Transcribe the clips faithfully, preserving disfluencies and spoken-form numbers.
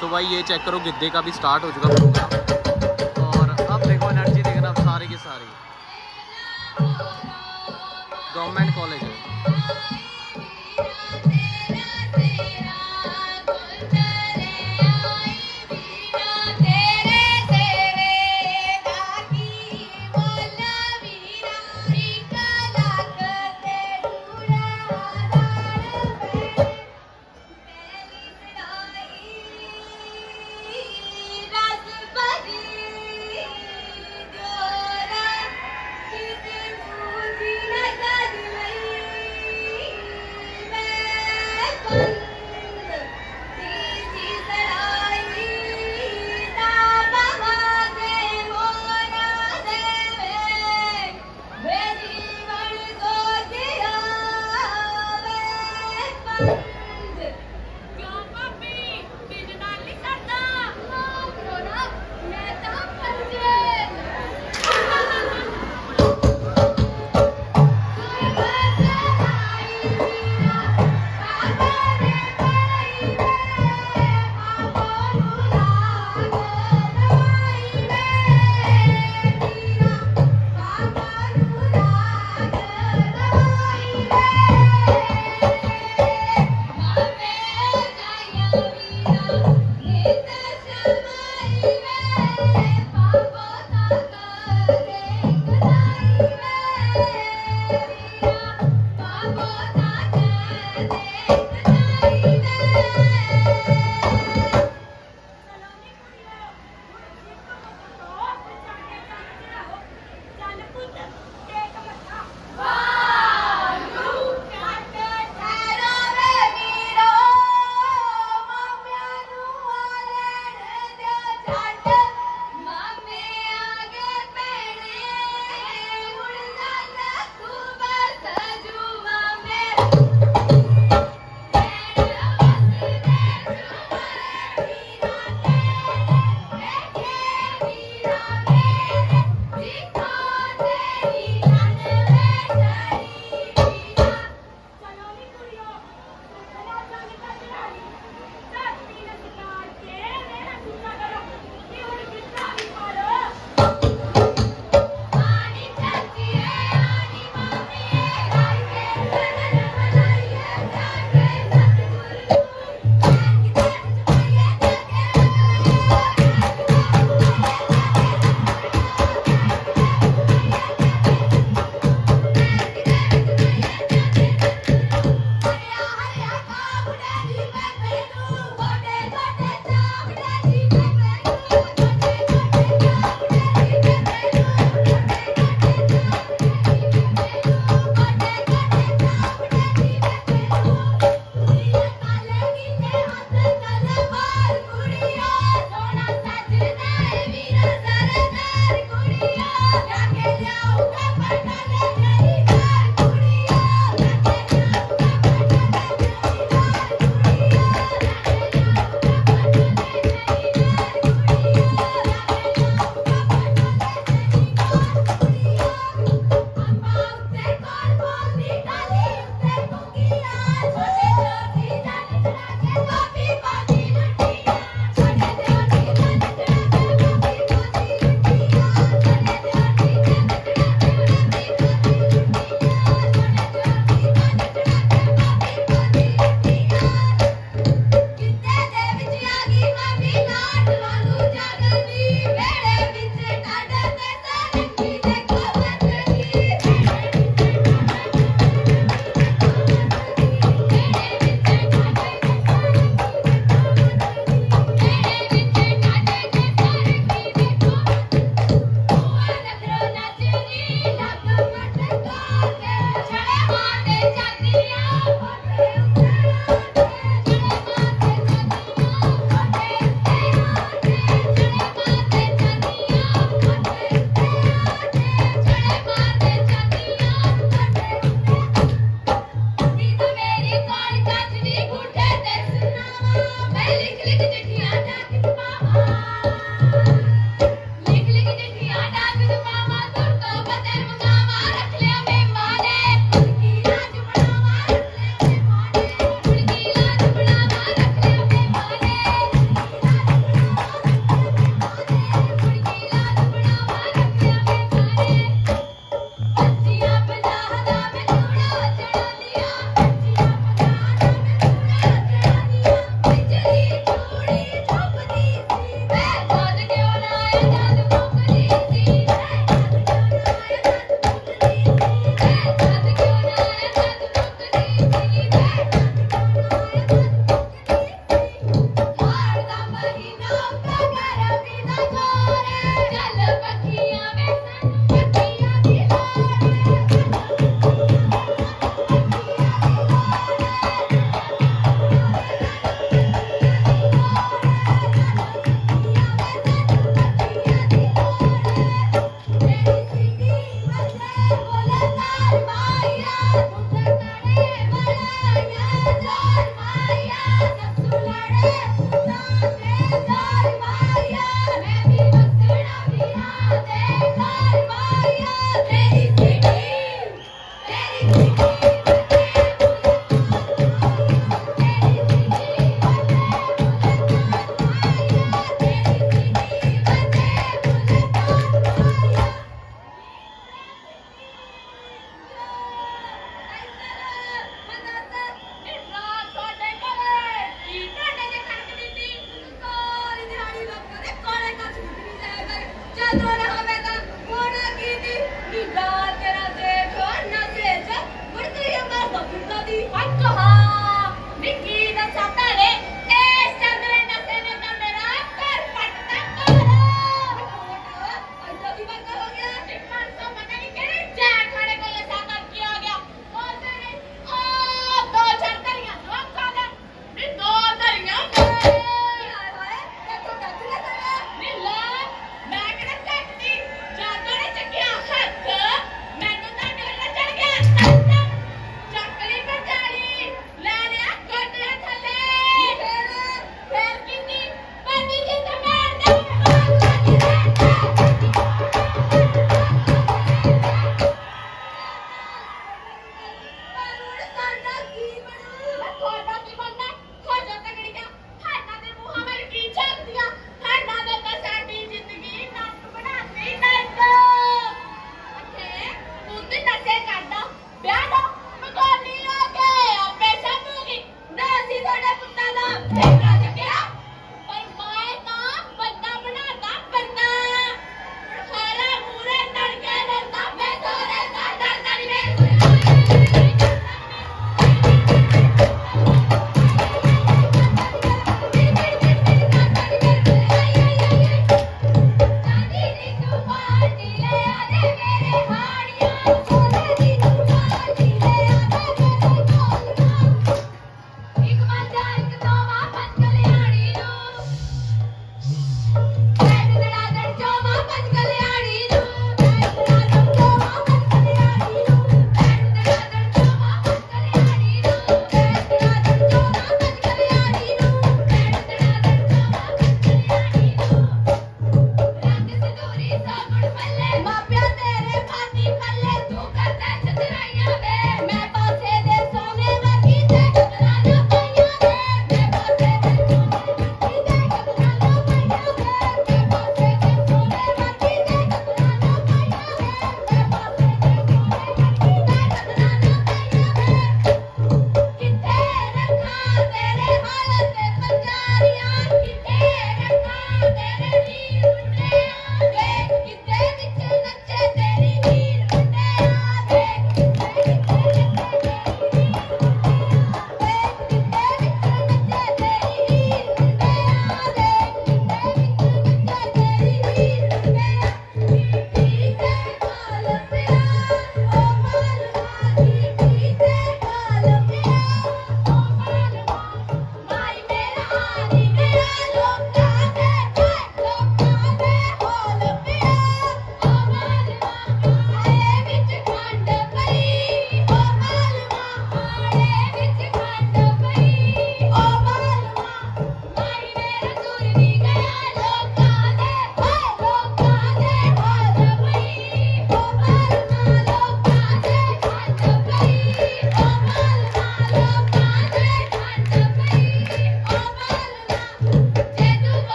सो भाई ये चेक करो गिद्धे का भी स्टार्ट हो चुका प्रोग्राम और अब देखो एनर्जी देखना अब सारी की सारी गवर्नमेंट कॉलेज है।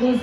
Please.